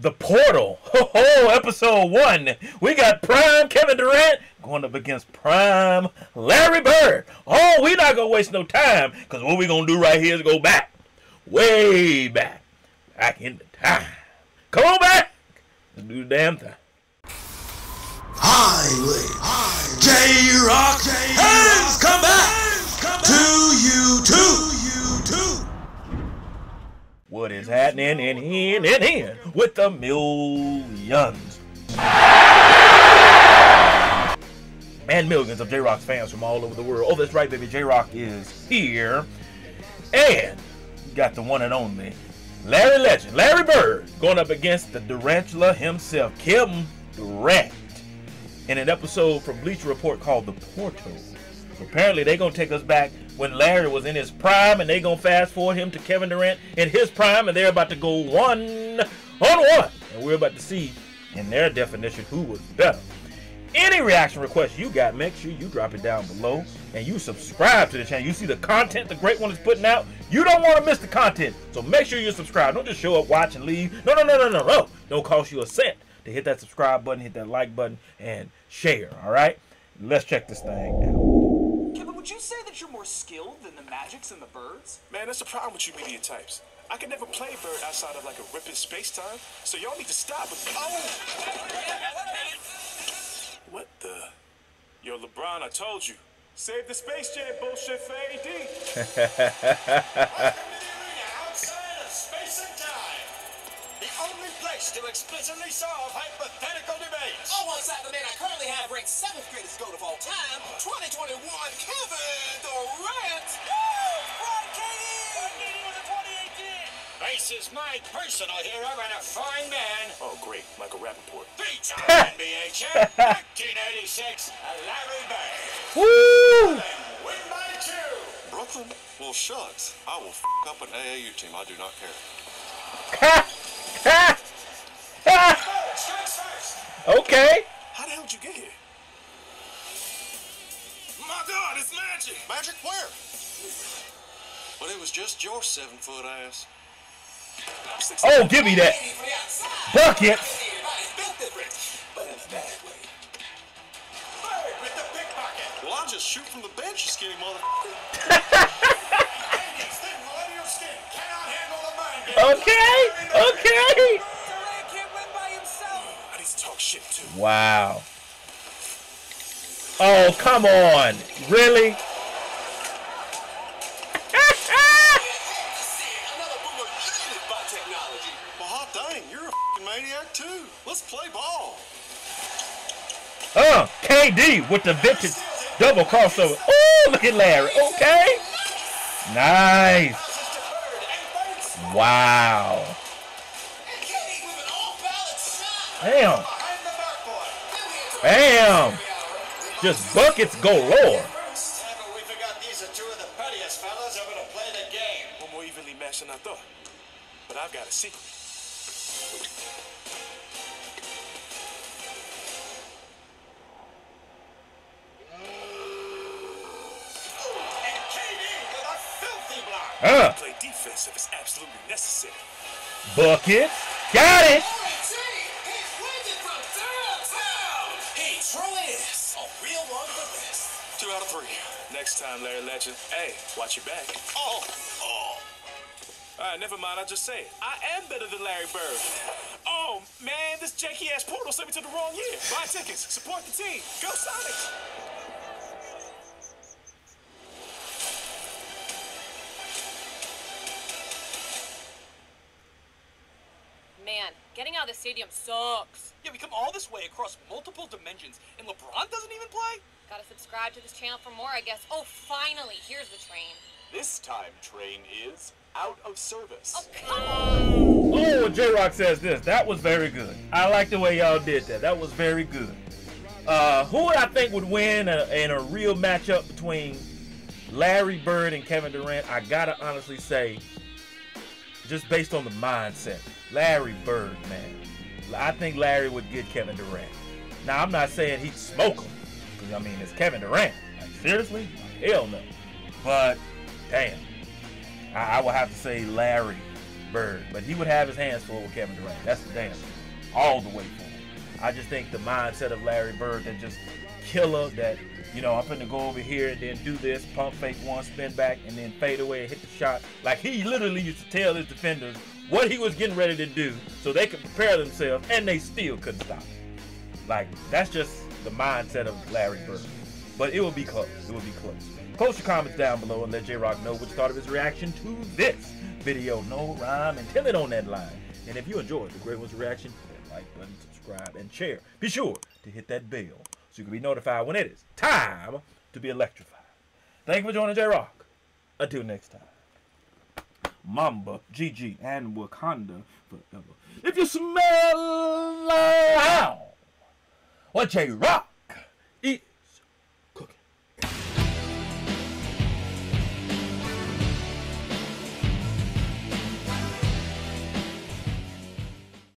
The Portal, ho-ho, episode 1. We got prime Kevin Durant going up against prime Larry Bird. Oh, we not going to waste no time, because what we going to do right here is go back, way back, back in the time. Come on back. Let's do the damn thing. Highly, J-Rock, hands come back to you too. What is happening in here with the millions and millions of J-Rock's fans from all over the world. Oh, that's right, baby. J-Rock is here. And you got the one and only Larry Legend, Larry Bird, going up against the Durantula himself, Kevin Durant, in an episode from Bleacher Report called The Portal. Apparently, they're going to take us back when Larry was in his prime, and they're going to fast forward him to Kevin Durant in his prime, and they're about to go one-on-one. And we're about to see, in their definition, who was better. Any reaction request you got, make sure you drop it down below, and you subscribe to the channel. You see the content the great one is putting out? You don't want to miss the content, so make sure you subscribe. Don't just show up, watch, and leave. No. Don't cost you a cent to hit that subscribe button, hit that like button, and share, all right? Let's check this thing out. Would you say that you're more skilled than the Magics and the Birds? Man, that's the problem with you media types. I could never play Bird outside of like a ripping space-time, so y'all need to stop with... Oh! What the... Yo, LeBron, I told you. Save the Space Jam bullshit for AD. Outside of space and time. The only place to explicitly solve hypothetical debates. Oh, alongside the man I currently have ranked 7th greatest GOAT of all time, 2021 Kevin Durant. Woo! Right, KD! I knew he was a 2018! This is my personal hero and a fine man. Oh, great. Michael Rappaport. 3-time NBA champ, 1986, Larry Bird. Woo! Win by 2. Brooklyn? Well, shucks. I will f*** up an AAU team. I do not care. Okay. How the hell did you get here? My God, it's Magic. Magic where? Well, it was just your 7-foot ass. Oh, give me that bucket. Well, I just shoot from the bench, you skinny motherfucker. Okay. Wow. Oh, come on. Really? Well, hot dang, you're a f***ing maniac too. Let's play ball. Oh, KD with the vintage double crossover. Oh, look at Larry. Okay. Nice. Wow. Damn. Bam! Just buckets galore. We forgot these are two of the pettiest fellas ever to play the game. One more evenly matched than I thought. But I've got a secret. And KD with a filthy block. Play defense if it's absolutely necessary. Bucket. Got it. Next time, Larry Legend. Hey, watch your back. Oh. All right, never mind. I just say it. I am better than Larry Bird. Oh, man, this janky-ass portal sent me to the wrong year. Buy tickets. Support the team. Go Sonics. Man, getting out of the stadium sucks. Yeah, we come all this way across multiple dimensions, and LeBron doesn't even play? Gotta subscribe to this channel for more, I guess. Oh, finally, here's the train. This time, train is out of service. Oh, come on! Oh, J-Rock says this. That was very good. I like the way y'all did that. That was very good. Who would I think would win in a real matchup between Larry Bird and Kevin Durant? I gotta honestly say, just based on the mindset, Larry Bird, man. I think Larry would get Kevin Durant. Now, I'm not saying he'd smoke him. I mean, it's Kevin Durant. Like, seriously? Hell no. But, damn. I will have to say Larry Bird, but he would have his hands full with Kevin Durant. That's the damn thing. All the way full. I just think the mindset of Larry Bird, that just killer, that, you know, I'm going to go over here and then do this, pump fake one, spin back, and then fade away and hit the shot. Like, he literally used to tell his defenders what he was getting ready to do so they could prepare themselves, and they still couldn't stop him. Like, that's just the mindset of Larry Bird. But it will be close. It will be close. Post your comments down below and let J-Rock know what you thought of his reaction to this video. No rhyme and tell it on that line. And if you enjoyed the Great One's reaction, hit that like button, subscribe, and share. Be sure to hit that bell so you can be notified when it is time to be electrified. Thank you for joining J-Rock. Until next time. Mamba, GG, and Wakanda forever. If you smell like hell, what J-Rock?